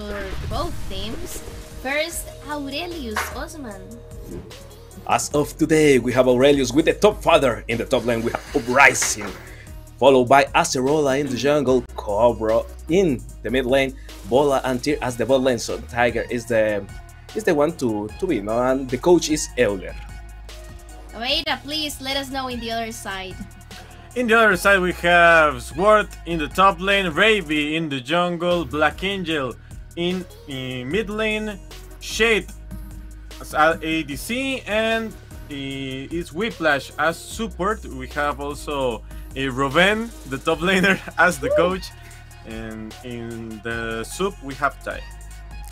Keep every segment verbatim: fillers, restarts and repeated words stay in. for both teams. First, Aurelius Osman. As of today, we have Aurelius with the top father. In the top lane, we have Uprising, followed by Acerola in the jungle, Cobra in the mid lane, Bola and Tyr as the bot lane. So Tiger is the is the one to to be, no? And the coach is Euler. Caveira, please let us know in the other side. In the other side, we have Sword in the top lane, Ravy in the jungle, Black Angel in, in mid lane, Shade as A D C, and uh, it's Whiplash as support. We have also a uh, Ruben, the top laner, as the coach, and in the sub we have Tyr.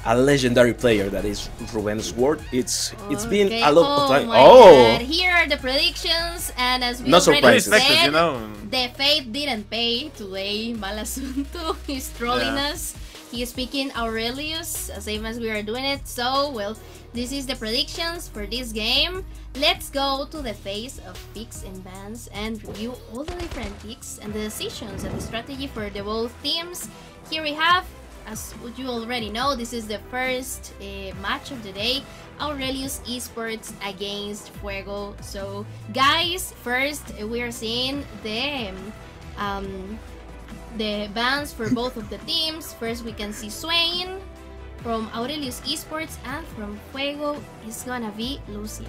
A legendary player that is Ruben's Sword. It's it's okay. been a lot of time. Oh, oh. Here are the predictions, and as we no already said, you know, the fate didn't pay today. Malasunto is trolling yeah. us. He is picking Aurelius, same as we are doing it. So well, this is the predictions for this game. Let's go to the phase of picks and bans and review all the different picks and the decisions and the strategy for the both teams. Here we have, as you already know, this is the first uh, match of the day, Aurelius Esports against Fuego. So guys, first we are seeing the um, the bans for both of the teams. First we can see Swain from Aurelius Esports, and from Fuego is gonna be Lucian.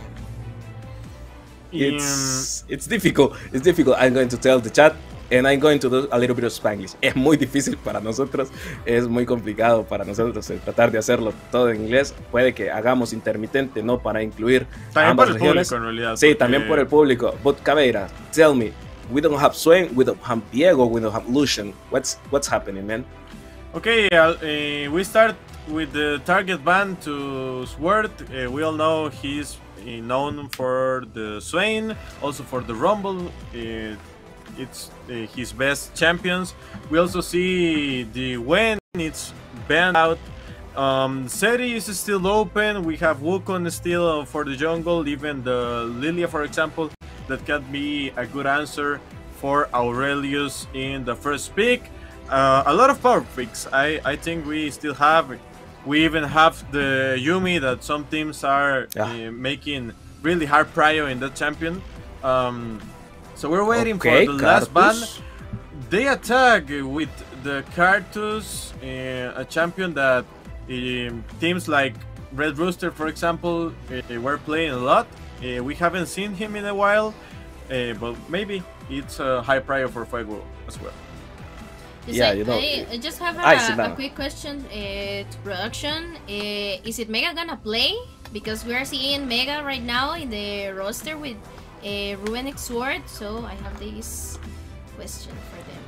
It's it's difficult, it's difficult. I'm going to tell the chat, and I'm going to do a little bit of Spanglish. Es muy difícil para nosotros, es muy complicado para nosotros el tratar de hacerlo todo en inglés. Puede que hagamos intermitente, no, para incluir también ambas por el regiones. Público, en realidad, sí, porque... también por el público. But Caveira, tell me, we don't have Swain, we don't have Diego, we don't have Lucian. What's what's happening, man? Okay, uh, uh, we start with the target ban to Sword. Uh, we all know he's known for the Swain, also for the Rumble. Uh, it's uh, his best champions. We also see the when it's banned out. Um, Zeri is still open. We have Wukong still for the jungle, even the Lilia, for example, that can be a good answer for Aurelius in the first pick. Uh, a lot of power picks. I, I think we still have it. We even have the Yumi that some teams are yeah. uh, making really hard prio in that champion. Um, so we're waiting okay, for the Karthus. last ban. They attack with the Karthus, uh, a champion that uh, teams like Red Rooster, for example, uh, were playing a lot. Uh, we haven't seen him in a while, uh, but maybe it's a high prio for Fuego as well. Yeah, you know, I, I just have a, a quick question uh, to production. Uh, is it Mega gonna play? Because we are seeing Mega right now in the roster with uh, Ruben Sword, so I have this question for them.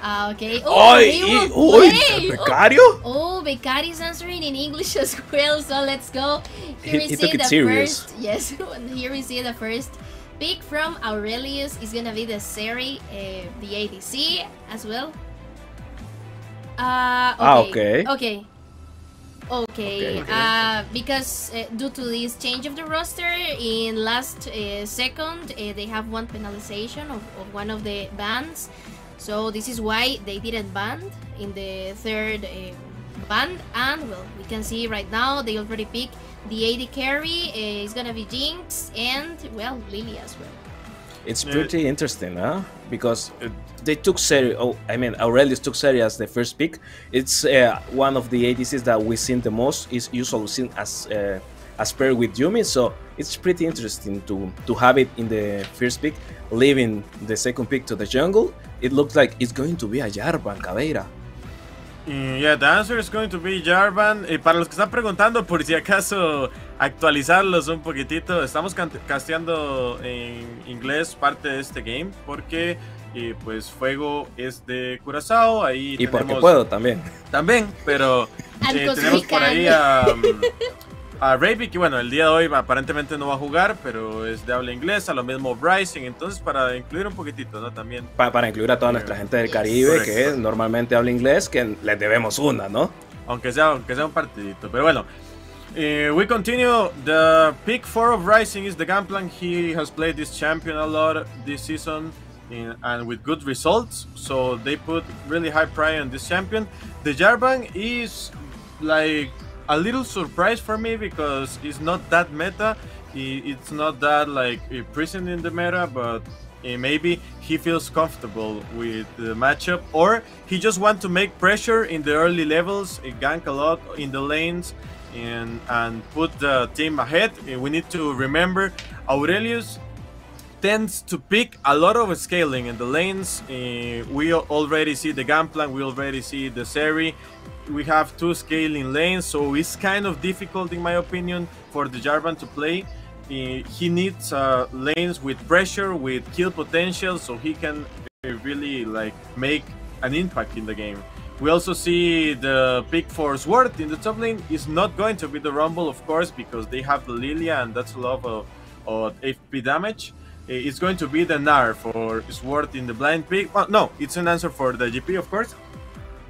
Uh, okay. Oh, Oy, oy, Becario? Oh, oh, Becario is answering in English as well. So let's go. Here he, we he see took it the serious. first. Yes, here we see the first pick from Aurelius is gonna be the Zeri, uh, the A D C as well. Uh, okay. Ah, okay. Okay. Okay. Okay. Uh, because uh, due to this change of the roster, in last uh, second uh, they have one penalization of, of one of the bans, so this is why they didn't ban in the third uh, ban. And well, we can see right now they already picked the A D carry, uh, is gonna be Jinx, and well, Lily as well. It's pretty uh, interesting, huh? Because uh, they took Zeri, oh, I mean, Aurelius took Zeri as the first pick. It's uh, one of the A D Cs that we've seen the most. It's usually seen as uh, as paired with Yumi, so it's pretty interesting to to have it in the first pick, leaving the second pick to the jungle. It looks like it's going to be a Jarvan, Caveira. Yeah, the answer is going to be Jarvan. Eh, para los que están preguntando, por si acaso actualizarlos un poquitito, estamos casteando en inglés parte de este game porque eh, pues Fuego es de Curazao, ahí y tenemos, porque puedo también. También, pero eh, tenemos por ahí a, a Ravy, que bueno, el día de hoy aparentemente no va a jugar, pero es de habla inglesa, lo mismo Uprising, entonces para incluir un poquitito, ¿no? También para, para incluir a toda nuestra gente del Caribe, correcto, que normalmente habla inglés, que les debemos una, ¿no? Aunque sea, aunque sea un partidito, pero bueno. Uh, we continue. The pick four of Rising is the game plan. He has played this champion a lot this season. in, and with good results, so they put really high pride on this champion. The Jarvan is like a little surprise for me because it's not that meta, it's not that like present in the meta, but maybe he feels comfortable with the matchup, or he just wants to make pressure in the early levels, gank a lot in the lanes, and, and put the team ahead. We need to remember Aurelius tends to pick a lot of scaling in the lanes. Uh, we already see the Gunplank, we already see the Zeri. We have two scaling lanes, so it's kind of difficult, in my opinion, for the Jarvan to play. Uh, he needs uh, lanes with pressure, with kill potential, so he can uh, really like make an impact in the game. We also see the pick for Sword in the top lane is not going to be the Rumble, of course, because they have the Lilia and that's a lot of, of H P damage. It's going to be the Gnar for Sword in the blind pick. Well, no, it's an answer for the G P, of course.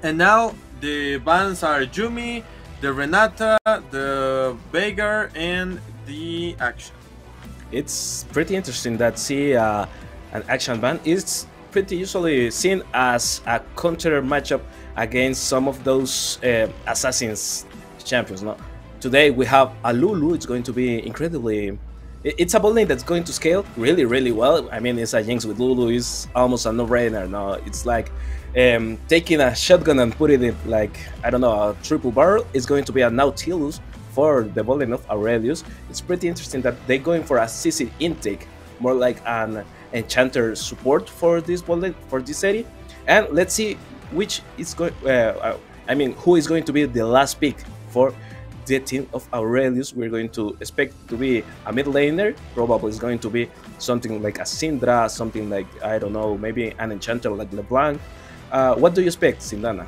And now the bans are Yumi, the Renata, the Veigar, and the Action. It's pretty interesting that see uh, an Action ban is pretty usually seen as a counter matchup against some of those uh, Assassins champions. Now, today we have a Lulu. It's going to be incredibly. It's a bot lane that's going to scale really, really well. I mean, it's a jinx with Lulu. It's almost a no-brainer. No, it's like um, taking a shotgun and putting it in, like, I don't know, a triple barrel. It's going to be a Nautilus for the bot lane of Aurelius. It's pretty interesting that they're going for a C C intake, more like an enchanter support for this bot lane, for this city. And let's see which is going. Uh, I mean, who is going to be the last pick for the team of Aurelius. We're going to expect to be a mid laner, probably is going to be something like a Syndra, something like, I don't know, maybe an enchanter like LeBlanc. Uh, what do you expect, Sindana?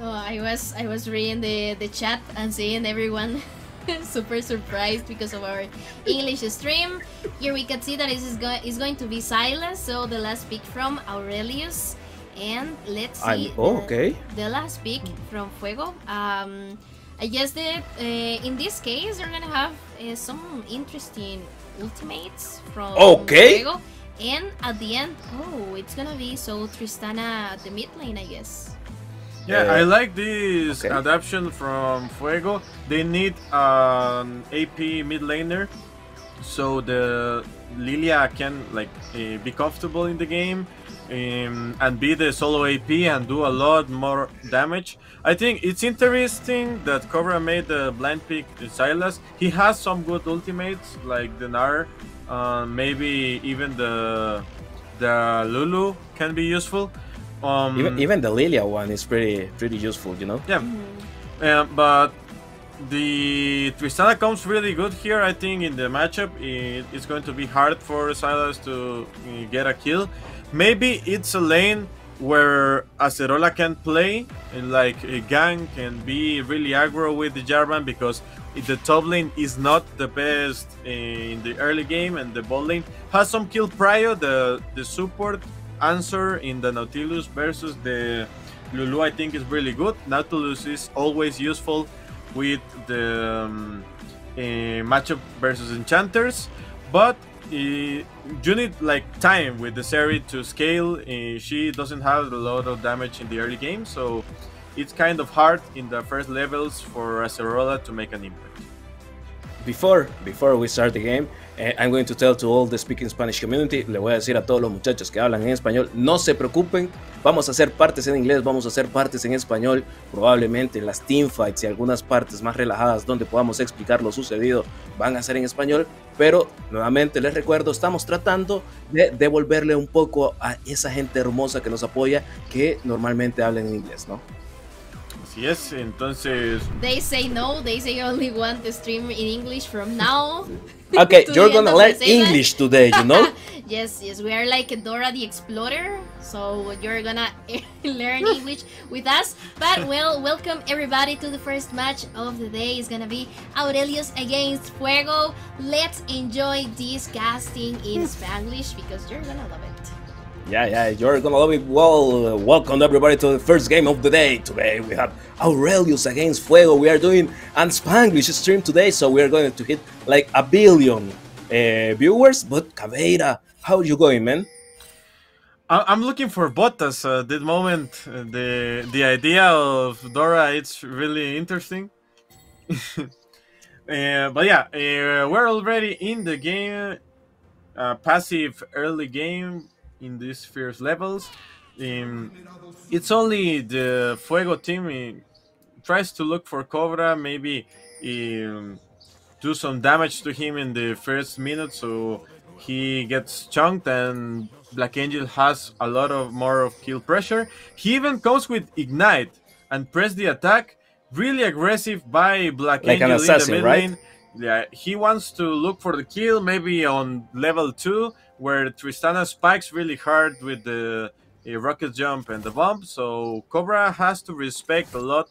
Oh, I was I was reading the, the chat and seeing everyone super surprised because of our English stream. Here we can see that it is go it's going to be Sylas, so the last pick from Aurelius. And let's see, oh, okay. the, the last pick from Fuego. Um, I guess that uh, in this case they're gonna have uh, some interesting ultimates from okay. Fuego. And at the end, oh, it's gonna be so Tristana at the mid lane, I guess. Yeah, uh, I like this okay. adaptation from Fuego. They need an A P mid laner, so the Lilia can like uh, be comfortable in the game. Um, and be the solo A P and do a lot more damage. I think it's interesting that Cobra made the blind pick Sylas. He has some good ultimates like the Gnar, uh, maybe even the the Lulu can be useful. Um, even, even the Lilia one is pretty pretty useful, you know. Yeah, um, but the Tristana comes really good here. I think in the matchup it, it's going to be hard for Sylas to uh, get a kill. Maybe it's a lane where Acerola can play and like a gank and be really aggro with the Jarvan, because the top lane is not the best in the early game and the bot lane has some kill prior. The, the support answer in the Nautilus versus the Lulu I think is really good. Nautilus is always useful with the um, uh, matchup versus enchanters, but Uh, you need like time with the Zeri to scale. Uh, she doesn't have a lot of damage in the early game, so it's kind of hard in the first levels for Acerola to make an impact. Before, before we start the game, eh, I'm going to tell to all the speaking Spanish community, le voy a decir a todos los muchachos que hablan en español, no se preocupen, vamos a hacer partes en inglés, vamos a hacer partes en español, probablemente las teamfights y algunas partes más relajadas donde podamos explicar lo sucedido van a ser en español. Pero nuevamente les recuerdo, estamos tratando de devolverle un poco a esa gente hermosa que nos apoya, que normalmente habla en inglés, ¿no? Así es, entonces... They say no, they say only want the stream in English from now. Okay, to you're gonna learn English today, you know? Yes, yes, we are like Dora the Explorer, so you're gonna learn English with us. But well, welcome everybody to the first match of the day. It's gonna be Aurelius against Fuego. Let's enjoy this casting in Spanglish because you're gonna love it. Yeah, yeah, you're gonna love it. Well, welcome everybody to the first game of the day. Today we have Aurelius against Fuego. We are doing an Spanglish stream today, so we are going to hit like a billion uh, viewers, but Caveira How you going, man? I I'm looking for Bottas at uh, this moment. The the idea of Dora, it's really interesting. Uh, but yeah, uh, we're already in the game, uh, passive early game in these first levels. Um, it's only the Fuego team uh, tries to look for Cobra, maybe um, do some damage to him in the first minute, so he gets chunked, and Black Angel has a lot of more of kill pressure. He even comes with Ignite and press the attack. Really aggressive by Black like Angel an assassin, in the mid lane. Right? Yeah, he wants to look for the kill, maybe on level two, where Tristana spikes really hard with the uh, rocket jump and the bomb. So Cobra has to respect a lot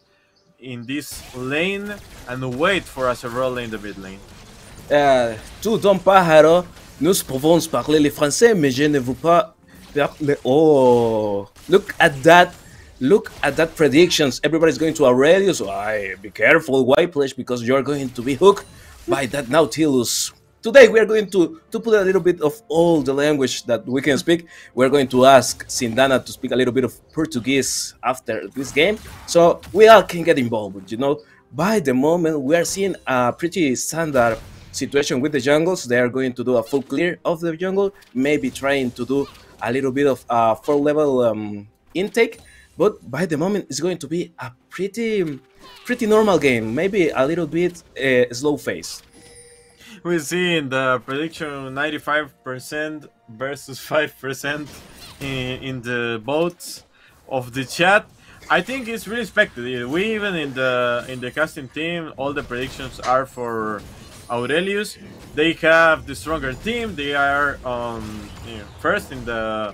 in this lane and wait for Acerola in the mid lane. Uh, tout un pájaro, nous pouvons parler le français, mais je ne veux pas. Oh, look at that. Look at that predictions. Everybody's going to Aurelius. So I be careful, Whiplash, because you're going to be hooked by that Nautilus. Today we are going to, to put a little bit of all the language that we can speak. We're going to ask Sindana to speak a little bit of Portuguese after this game, so we all can get involved, you know. By the moment, we are seeing a pretty standard situation with the jungles. They are going to do a full clear of the jungle, maybe trying to do a little bit of a four level um, intake. But by the moment, it's going to be a pretty, pretty normal game. Maybe a little bit uh, slow phase. We see in the prediction ninety-five percent versus five percent in, in the votes of the chat. I think it's really expected. We even in the in the casting team, all the predictions are for Aurelius. They have the stronger team. They are um, you know, first in the.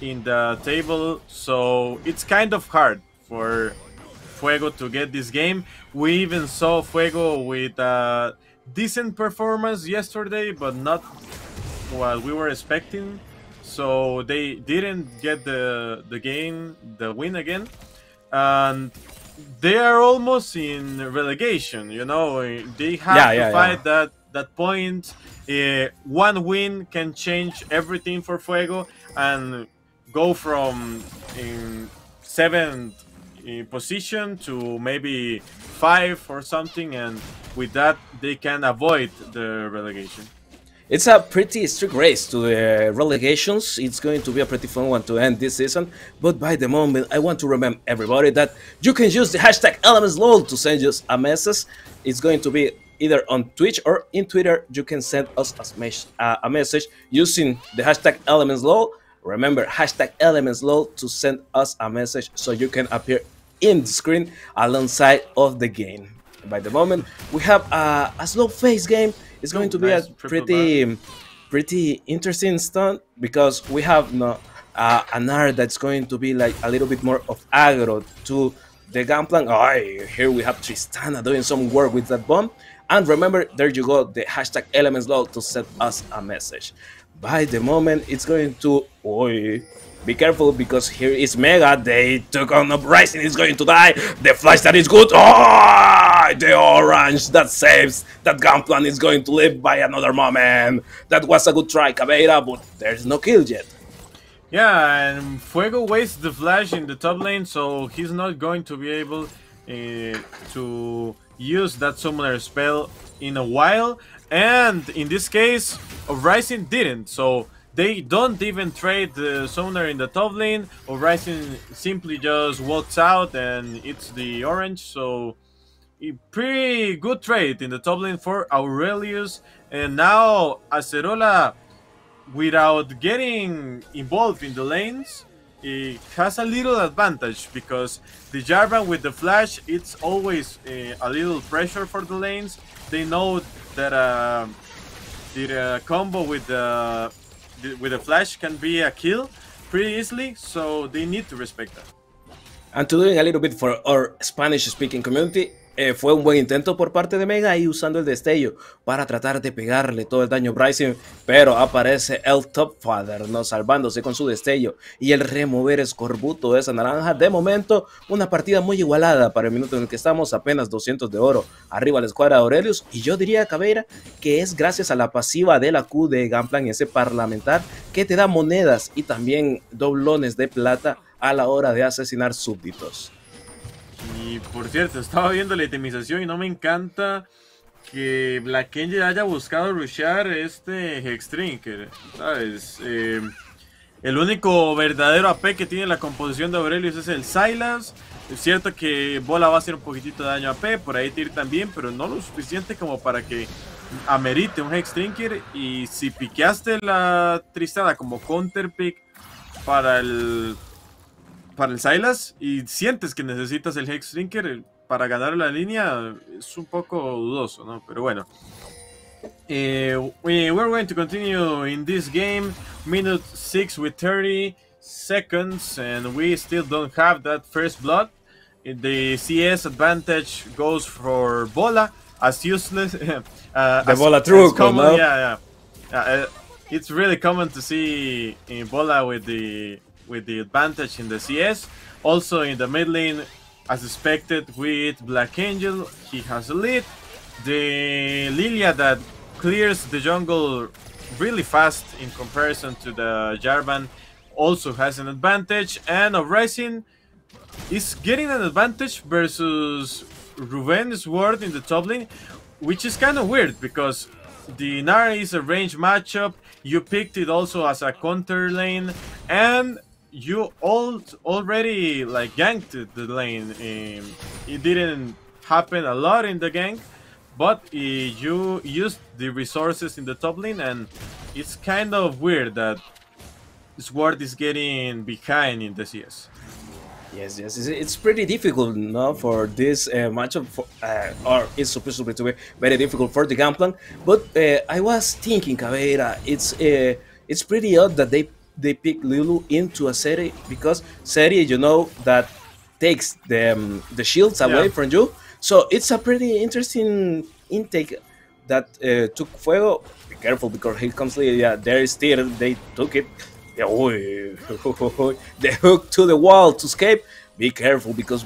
in the table, so it's kind of hard for Fuego to get this game. We even saw Fuego with a decent performance yesterday, but not what we were expecting, so they didn't get the the game, the win again, and they are almost in relegation, you know. They have yeah, to yeah, fight yeah. that that point. Uh, one win can change everything for Fuego and go from in seventh position to maybe five or something, and with that they can avoid the relegation. It's a pretty strict race to the relegations. It's going to be a pretty fun one to end this season. But by the moment, I want to remind everybody that you can use the hashtag ElementsLol to send us a message. It's going to be either on Twitch or in Twitter. You can send us a, mes uh, a message using the hashtag ElementsLol. Remember, hashtag ElementsLol to send us a message so you can appear in the screen alongside of the game. By the moment, we have a, a slow phase game. It's going to be nice, a pretty bar. pretty interesting stunt, because we have no, uh, an art that's going to be like a little bit more of aggro to the game plan. Oh, here we have Tristana doing some work with that bomb. And remember, there you go, the hashtag ElementsLol to send us a message. By the moment, it's going to... Oy, be careful, because here is Mega. They took on Uprising. It's going to die. The flash that is good. Oh, the orange that saves. That gunplan is going to live by another moment. That was a good try, Caveira, but there's no kill yet. Yeah, and Fuego wastes the flash in the top lane, so he's not going to be able uh, to use that summoner spell in a while. And in this case, Uprising didn't, so they don't even trade the summoner in the top lane. Uprising simply just walks out, and it's the orange, so a pretty good trade in the top lane for Aurelius. And now Acerola, without getting involved in the lanes, it has a little advantage, because the Jarvan with the flash, it's always uh, a little pressure for the lanes. They know that uh, the uh, combo with the with the flash can be a kill pretty easily, so they need to respect that. And to doing a little bit for our Spanish-speaking community, Eh, fue un buen intento por parte de Mega y usando el destello para tratar de pegarle todo el daño a Uprising, pero aparece el Topfather, ¿no?, salvándose con su destello y el remover escorbuto de esa naranja. De momento, una partida muy igualada para el minuto en el que estamos, apenas doscientos de oro arriba la escuadra de Aurelius, y yo diría, Caveira, que es gracias a la pasiva de la Q de Gunplan, ese parlamentar que te da monedas y también doblones de plata a la hora de asesinar súbditos. Y por cierto, estaba viendo la itemización y no me encanta que Black Angel haya buscado rushear este Hexdrinker, ¿sabes? Eh, el único verdadero A P que tiene la composición de Aurelius es el Sylas. Es cierto que Bola va a hacer un poquitito de daño A P, por ahí Tyr también, pero no lo suficiente como para que amerite un Hexdrinker. Y si piqueaste la Tristana como counter pick para el... para el Sylas y sientes que necesitas el Hexdrinker para ganar la línea, es un poco dudoso, ¿no? Pero bueno. Eh, we, we're going to continue in this game. Minute six with thirty seconds. And we still don't have that first blood. The C S advantage goes for Bola. As useless. uh, the as, Bola truco, common, no? Yeah, yeah. Uh, it's really common to see uh, Bola with the... with the advantage in the C S. Also in the mid lane, as expected with Black Angel, he has a lead. The Lilia that clears the jungle really fast in comparison to the Jarvan also has an advantage, and Uprising is getting an advantage versus Ruben Sword in the top lane, which is kind of weird because the Gnar is a range matchup, you picked it also as a counter lane, and you all already like ganked the lane. Um, it didn't happen a lot in the gank, but uh, you used the resources in the top lane, and it's kind of weird that Sword is getting behind in the C S. Yes, yes, it's pretty difficult, no, for this uh, matchup, for, uh, or it's supposed to be very difficult for the game plan. But uh, I was thinking, Caveira, it's uh, it's pretty odd that they they pick Lulu into a Zeri, because Zeri, you know, that takes the um, the shields away, yeah, from you. So it's a pretty interesting intake that uh, took Fuego. Be careful because here comes Lilia. There is still they took it. The hook to the wall to escape. Be careful because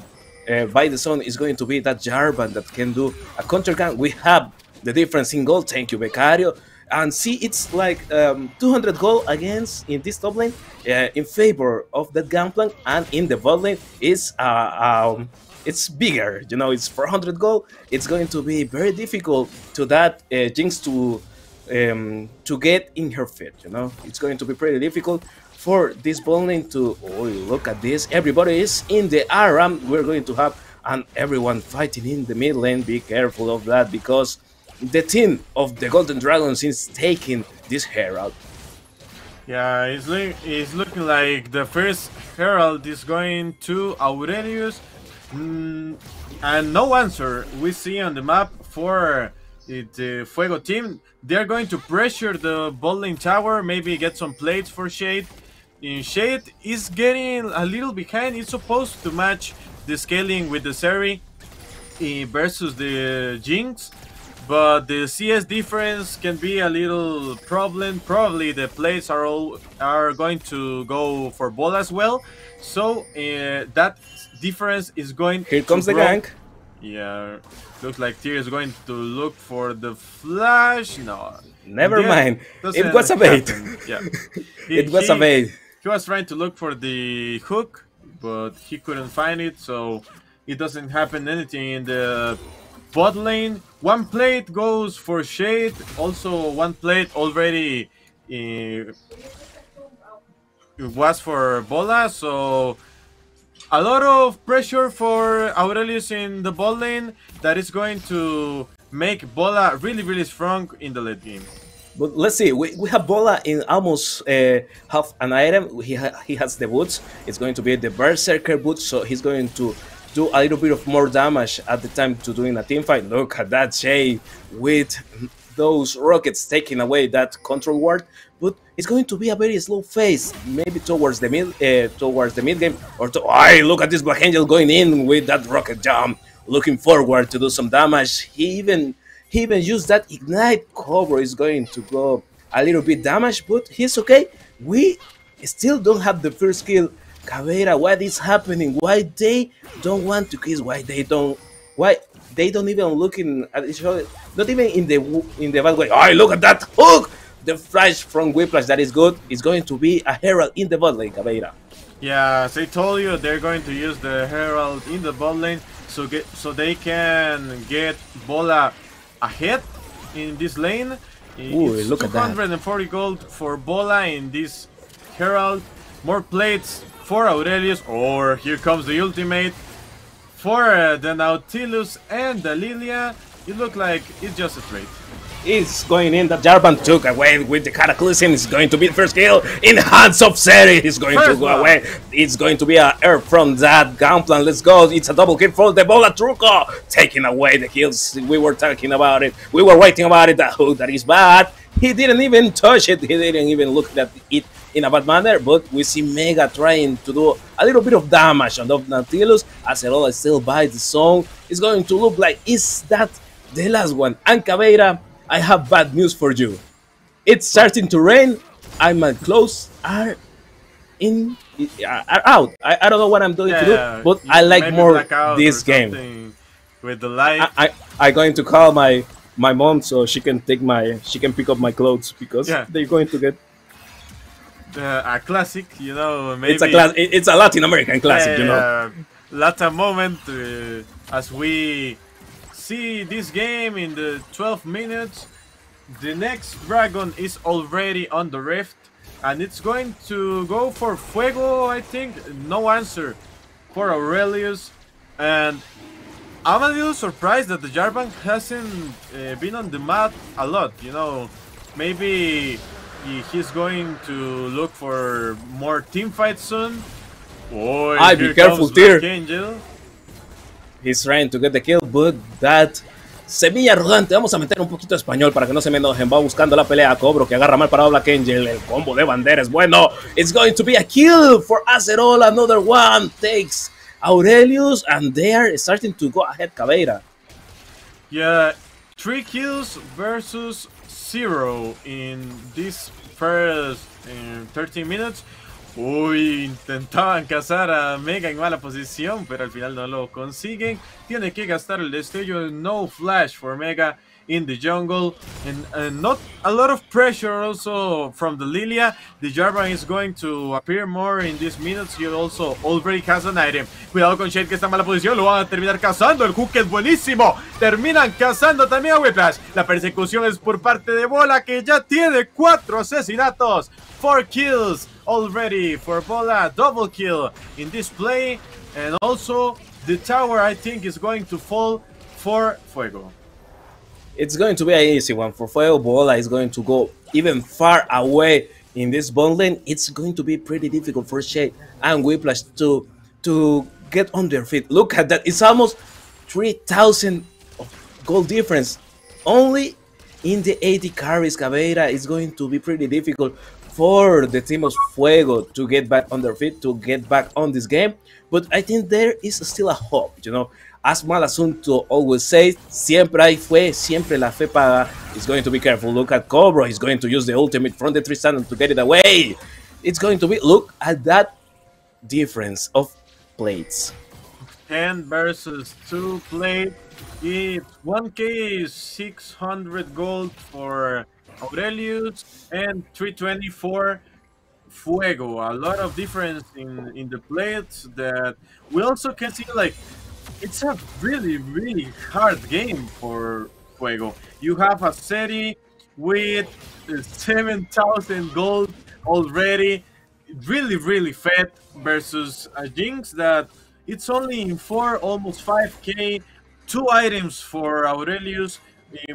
uh, by the sun is going to be that Jarvan that can do a counter gun. We have the difference in gold. Thank you, Becario. And see, it's like um, two hundred gold against in this top lane uh, in favor of that Gunplank, and in the bot lane is uh, um, it's bigger. You know, it's four hundred gold. It's going to be very difficult to that uh, Jinx to. Um, to get in her fit, you know, it's going to be pretty difficult for this bowling to. Oh, look at this! Everybody is in the Aram. We're going to have and everyone fighting in the mid lane. Be careful of that because the team of the Golden Dragons is taking this herald. Yeah, it's, look, it's looking like the first herald is going to Aurelius, mm, and no answer we see on the map for the uh, Fuego team. They're going to pressure the bowling tower, maybe get some plates for Shade. In Shade is getting a little behind. It's supposed to match the scaling with the Zeri uh, versus the Jinx, but the C S difference can be a little problem. Probably the plates are all are going to go for ball as well, so uh, that difference is going here to comes grow. The gank. Yeah, looks like Tyr is going to look for the flash. No, never yeah, mind. It was a bait. Yeah, he, it was he, a bait. He was trying to look for the hook, but he couldn't find it, so it doesn't happen anything in the bot lane. One plate goes for Shade. Also, one plate already uh, was for Bola, so. A lot of pressure for Aurelius in the bot lane that is going to make Bola really, really strong in the late game. But let's see, we, we have Bola in almost uh, half an item. He, ha he has the boots. It's going to be the Berserker boots, so he's going to do a little bit of more damage at the time to doing a team fight. Look at that Shade with those rockets taking away that control ward. But it's going to be a very slow phase, maybe towards the mid, uh, towards the mid game, or to. Oh, look at this Black Angel going in with that rocket jump. looking forward to do some damage. He even he even used that Ignite. Cobra is going to go a little bit damaged, but he's okay. We still don't have the first kill. Caveira, what is happening? Why they don't want to kiss? Why they don't? Why they don't even looking at each other? Not even in the in the bad way. Oh, look at that hook! The flash from Whiplash, that is good. It's going to be a herald in the bot lane, Caveira. Yeah, as I told you, they're going to use the herald in the bot lane, so get so they can get Bola ahead in this lane. Ooh, it's look two hundred forty at that. Gold for Bola in this herald. More plates for Aurelius, or here comes the ultimate for uh, the Nautilus and the Lilia. It looks like it's just a trade. It's going in. That Jarvan took away with the Cataclysm. It's going to be the first kill in the hands of Zeri. It's going first to go one. away. It's going to be an air from that Gunplan. Let's go. It's a double kill for the Bola Truco, taking away the kills. We were talking about it. We were waiting about it. That hook that is bad. He didn't even touch it. He didn't even look at it in a bad manner. But we see Mega trying to do a little bit of damage on the Nautilus. Acerola still by the song. It's going to look like, is that the last one? And Caveira, I have bad news for you. It's starting to rain, and my clothes are in are out. I, I don't know what I'm doing yeah, to do, but I like more this game. With the light, I, I I'm going to call my my mom so she can take my she can pick up my clothes, because yeah. they're going to get uh, a classic, you know. Maybe it's a class. It's a Latin American classic, yeah, you know. Latin moment uh, as we see this game in the twelve minutes. The next dragon is already on the rift, and it's going to go for Fuego, I think. No answer for Aurelius, and I'm a little surprised that the Jarvan hasn't uh, been on the map a lot, you know. Maybe he's going to look for more team fights soon. Oh, I be careful, Tyr. He's trying to get the kill, but that semilla arrogante. Vamos a meter un poquito de español para que no se me enojen. Va buscando la pelea a Cobra, que agarra mal parado a Black Angel. El combo de banderas. Bueno, it's going to be a kill for Acerola. Another one takes Aurelius, and they are starting to go ahead, Caveira. Yeah, three kills versus zero in this first uh, thirteen minutes. Uy, intentaban cazar a Mega en mala posición, pero al final no lo consiguen. Tiene que gastar el destello. No flash for Mega in the jungle. And, and not a lot of pressure also from the Lilia. The Jarvan is going to appear more in these minutes. He also already has an item. Cuidado con Shade, que está en mala posición. Lo van a terminar cazando. El hook es buenísimo. Terminan cazando también a Whiplash. La persecución es por parte de Bola, que ya tiene cuatro asesinatos. Four kills already for Bola, double kill in this play, and also the tower, I think, is going to fall for Fuego. It's going to be an easy one for Fuego. Bola is going to go even far away in this bond lane. It's going to be pretty difficult for Shade and Whiplash to to get on their feet. Look at that, it's almost three thousand gold difference only in the A D carries. Caveira, is going to be pretty difficult for the team of Fuego to get back on their feet, to get back on this game. But I think there is still a hope, you know. As Malasunto always says, siempre hay fe, siempre la fe paga. He's going to be careful. Look at Cobra. He's going to use the ultimate from the Tristana to get it away. It's going to be, look at that difference of plates. ten versus two plate. It's one K, six hundred gold for Aurelius and three twenty-four Fuego. A lot of difference in in the plates that we also can see. Like, it's a really really hard game for Fuego. You have a Zeri with seven thousand gold already, really really fed, versus a Jinx that it's only in four, almost five K, two items for Aurelius.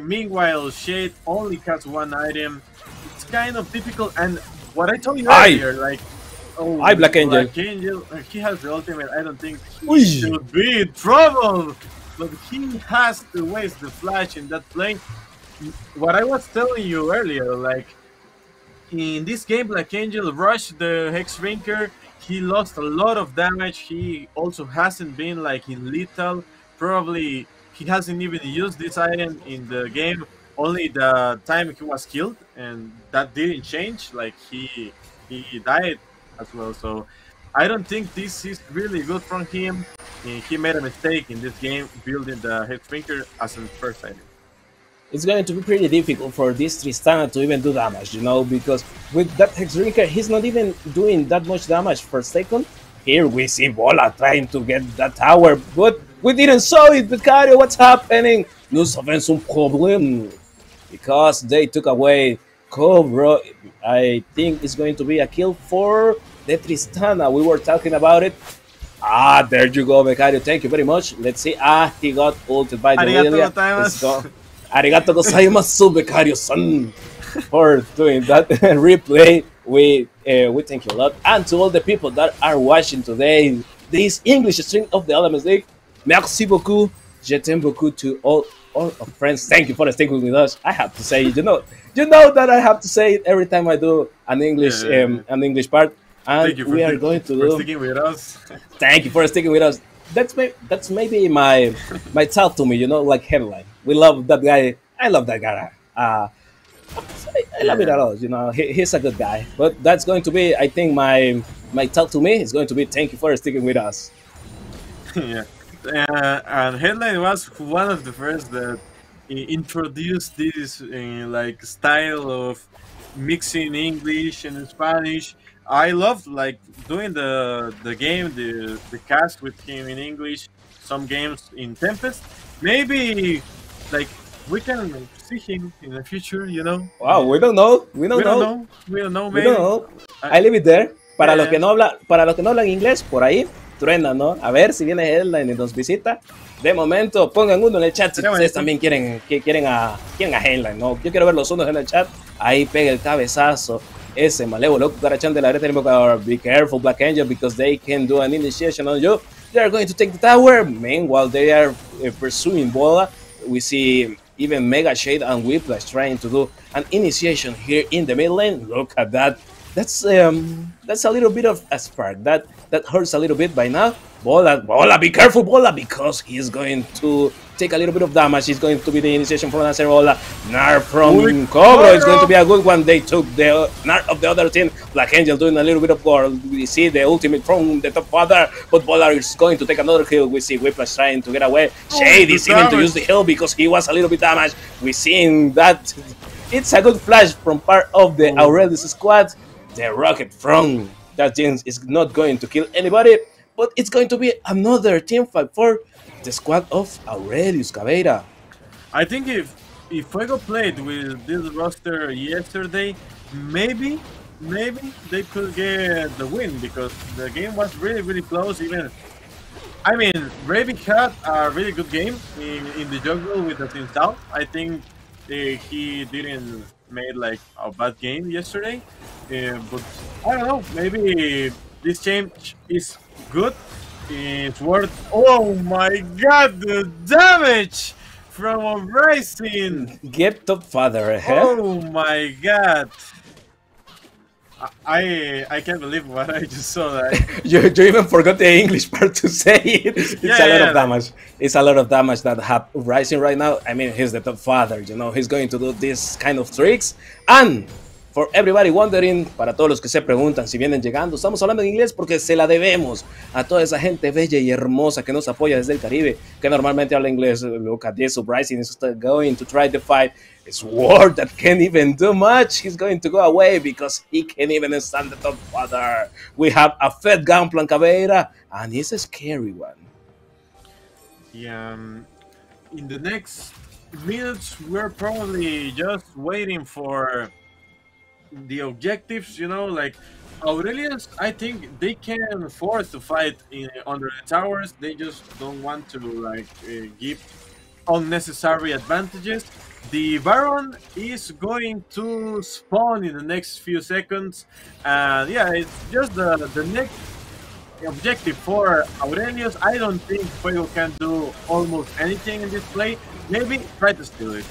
Meanwhile, Shade only has one item. It's kind of difficult. And what I told you earlier, like, oh, I Black Angel. Black Angel, he has the ultimate. I don't think he Oy. should be in trouble, but he has to waste the flash in that play. What I was telling you earlier, like, in this game, Black Angel rushed the Hexdrinker. He lost a lot of damage. He also hasn't been like in lethal probably he hasn't even used this item in the game, only the time he was killed, and that didn't change, like he he died as well. So I don't think this is really good from him. He made a mistake in this game building the Hexdrinker as his first item. It's going to be pretty difficult for this Tristana to even do damage, you know, because with that Hexdrinker, he's not even doing that much damage per second. Here we see Bola trying to get that tower, but we didn't saw it. Becario, what's happening? Nous avons un problème. Because they took away Cobra. I think it's going to be a kill for the Tristana. We were talking about it. Ah, there you go, Becario. Thank you very much. Let's see. Ah, he got ulted by the Lilia. Let's go. Arigato gozaimasu, Becario-san, for doing that replay. We uh, we thank you a lot. And to all the people that are watching today this English stream of the Elements League, merci beaucoup, je t'aime beaucoup to all all our friends. Thank you for sticking with us. I have to say, you know, you know that I have to say it every time I do an English yeah, yeah, yeah. um, an English part. And thank you for we are going to for do... sticking with us. Thank you for sticking with us. That's may that's maybe my my talk to me, you know, like Headline. We love that guy. I love that guy. Uh, I love it a lot. You know, he, he's a good guy. But that's going to be, I think, my my talk to me is going to be thank you for sticking with us. Yeah, uh, and Headline was one of the first that introduced this uh, like style of mixing English and Spanish. I love like doing the the game, the the cast with him in English. Some games in Tempest, maybe. Like, we can see him in the future, you know. Wow, we don't know. We don't, we don't know. know. We don't know, maybe. We don't know. I leave it there. Para, yeah. los que no habla, para los que no hablan inglés, por ahí, truena, ¿no? A ver si viene Headline y nos visita. De momento, pongan uno en el chat si sí, ustedes sí. también quieren, que, quieren, a, quieren a Headline, ¿no? Yo quiero ver los unos en el chat. Ahí pega el cabezazo. Ese malévolo cucarachán de la red del invocador. Be careful, Black Angel, because they can do an initiation on you. They are going to take the tower. Meanwhile, they are uh, pursuing Bola. We see even Mega, Shade, and Whiplash trying to do an initiation here in the mid lane. Look at that. That's um, that's a little bit of a spark. That that hurts a little bit by now. Bola, Bola, be careful, Bola, because he's going to take a little bit of damage. It's going to be the initiation from Acerola. Gnar from Cobra. Cobra is going to be a good one. They took the Gnar of the other team. Black Angel doing a little bit of gore. We see the ultimate from the top father, but Bola is going to take another kill. We see Whiplash trying to get away. Shade is even to use the heal because he was a little bit damaged. We seen that it's a good flash from part of the Aurelius squad. The rocket from that team is not going to kill anybody, but it's going to be another team fight for the squad of Aurelius Caveira. I think if if Fuego played with this roster yesterday, maybe maybe they could get the win, because the game was really really close. Even I mean, Ravy had a really good game in, in the jungle with the team down. I think uh, he didn't made like a bad game yesterday. Uh, but I don't know, maybe this change is good. It's worth. Oh my god, the damage from Uprising! Get the father, huh? Oh my god. I I can't believe what I just saw. That you, you even forgot the English part to say it. It's yeah, a lot yeah, of damage. It's a lot of damage that have Uprising right now. I mean, he's the top father, you know. He's going to do this kind of tricks. And for everybody wondering, para todos los que se preguntan si vienen llegando, estamos hablando en inglés porque se la debemos a toda esa gente bella y hermosa que nos apoya desde el Caribe, que normalmente habla inglés. Look at this, Uprising is going to try to fight. It's Sword that can't even do much. He's going to go away because he can't even stand the top father. We have a fed gun plan Caveira, and it's a scary one. Yeah, um, in the next minutes, we're probably just waiting for the objectives, you know, like Aurelius. I think they can force to fight in, under the towers. They just don't want to like uh, give unnecessary advantages. The Baron is going to spawn in the next few seconds, and yeah, it's just the, the next objective for Aurelius. I don't think Fuego can do almost anything in this play. Maybe try to steal it.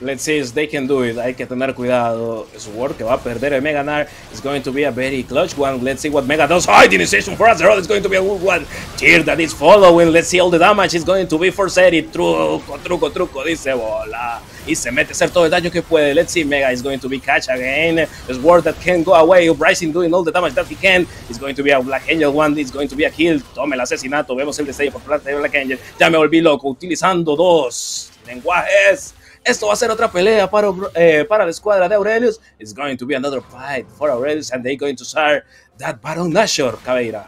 Let's see if they can do it. Hay que tener cuidado. Sword que va a perder el Mega Gnar. It's going to be a very clutch one. Let's see what Mega does. Oh, the initiation for Acerola is going to be a good one. Tyr that is following. Let's see all the damage is going to be for Zeri. Truco, truco, truco, dice Bola. Y se mete a hacer todo el daño que puede. Let's see, Mega is going to be catch again. Sword that can go away. Uprising doing all the damage that he can. It's going to be a Black Angel one. It's going to be a kill. Tome el asesinato. Vemos el destello por parte de Black Angel. Ya me volví loco. Utilizando dos lenguajes. Esto va a ser otra pelea para, eh, para la escuadra de Aurelius. It's going to be another fight for Aurelius, and they're going to start that Baron Nashor, Caveira.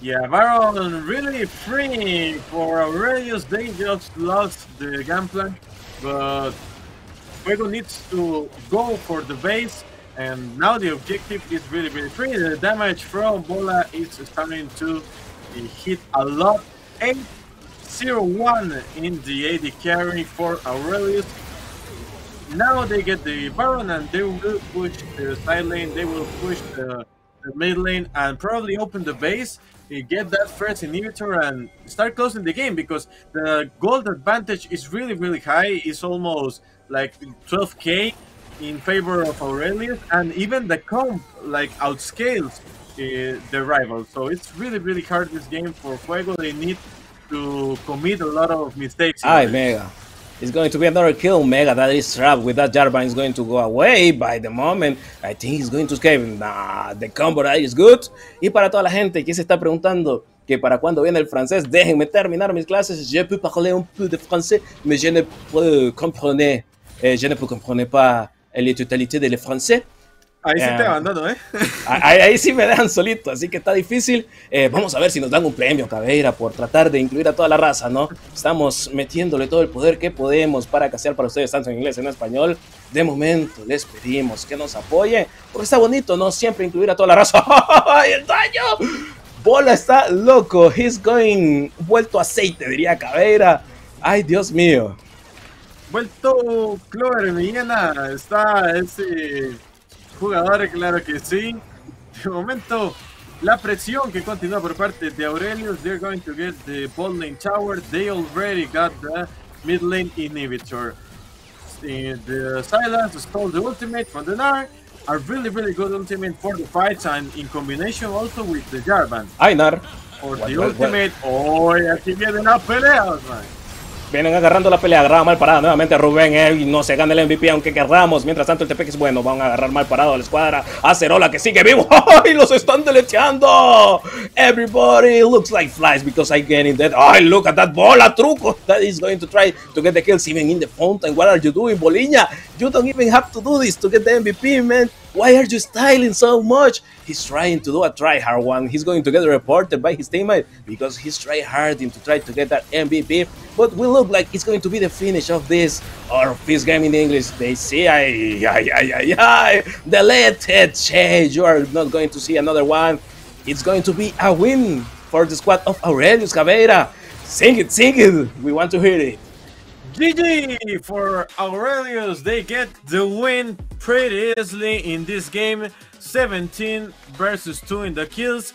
Yeah, Baron really free for Aurelius. They just lost the game plan, but Fuego needs to go for the base, and now the objective is really, really free. The damage from Bola is starting to hit a lot. Eight zero one in the A D carry for Aurelius. Now they get the Baron and they will push the side lane, they will push the, the mid lane and probably open the base, you get that first inhibitor and start closing the game, because the gold advantage is really, really high. It's almost like twelve K in favor of Aurelius, and even the comp like outscales uh, the rival. So it's really, really hard this game for Fuego. They need to commit a lot of mistakes. Aye, Mega. It's going to be another kill. Mega that is trapped with that Jarvan is going to go away by the moment. I think he's going to escape. Nah, the combo that is good. Y para toda la gente que se está preguntando que para cuándo viene el francés, déjenme terminar mis clases. Je peux parler un peu de français, mais je ne peux comprendre, eh, je ne peux comprendre pas la totalité de le français. Ahí sí te abandono, ¿eh? Ahí, ahí sí me dejan solito, así que está difícil. Eh, vamos a ver si nos dan un premio, Caveira, por tratar de incluir a toda la raza, ¿no? Estamos metiéndole todo el poder que podemos para casear para ustedes, tanto en inglés, en español. De momento les pedimos que nos apoyen, porque está bonito, ¿no? Siempre incluir a toda la raza. ¡Ay, el daño! Bola está loco, he's going vuelto aceite, diría Caveira. ¡Ay, Dios mío! Vuelto Clover, mi nena, está ese... jugadores, claro que sí. De momento, la presión que continúa por parte de Aurelius. They're going to get the bot lane tower. They already got the mid lane inhibitor. The Sylas stole the ultimate from the Gnar. A really, really good ultimate for the fights, and in combination also with the Jarvan. Ay, Gnar. Or what, the what, ultimate. What? Oh, aquí vienen las peleas, man. Vienen agarrando la pelea, agarraba mal parada nuevamente Ruben, eh, no se gana el M V P aunque querramos. Mientras tanto el T P X es bueno, van a agarrar mal parado a la escuadra. Acerola que sigue vivo, ¡ay, los están deleteando! Everybody looks like flies because I'm getting dead. ¡Ay, look at that Bola, truco! That is going to try to get the kills even in the fountain. What are you doing, Bolinha? You don't even have to do this to get the M V P, man. Why are you styling so much? He's trying to do a try-hard one. He's going to get reported by his teammate because he's try-harding to try to get that M V P. But we look like it's going to be the finish of this or this game in English. They say, ay, ay, ay, ay, ay, deleted Shade. You are not going to see another one. It's going to be a win for the squad of Aurelius Caveira. Sing it, sing it. We want to hear it. G G for Aurelius, they get the win pretty easily in this game, seventeen versus two in the kills.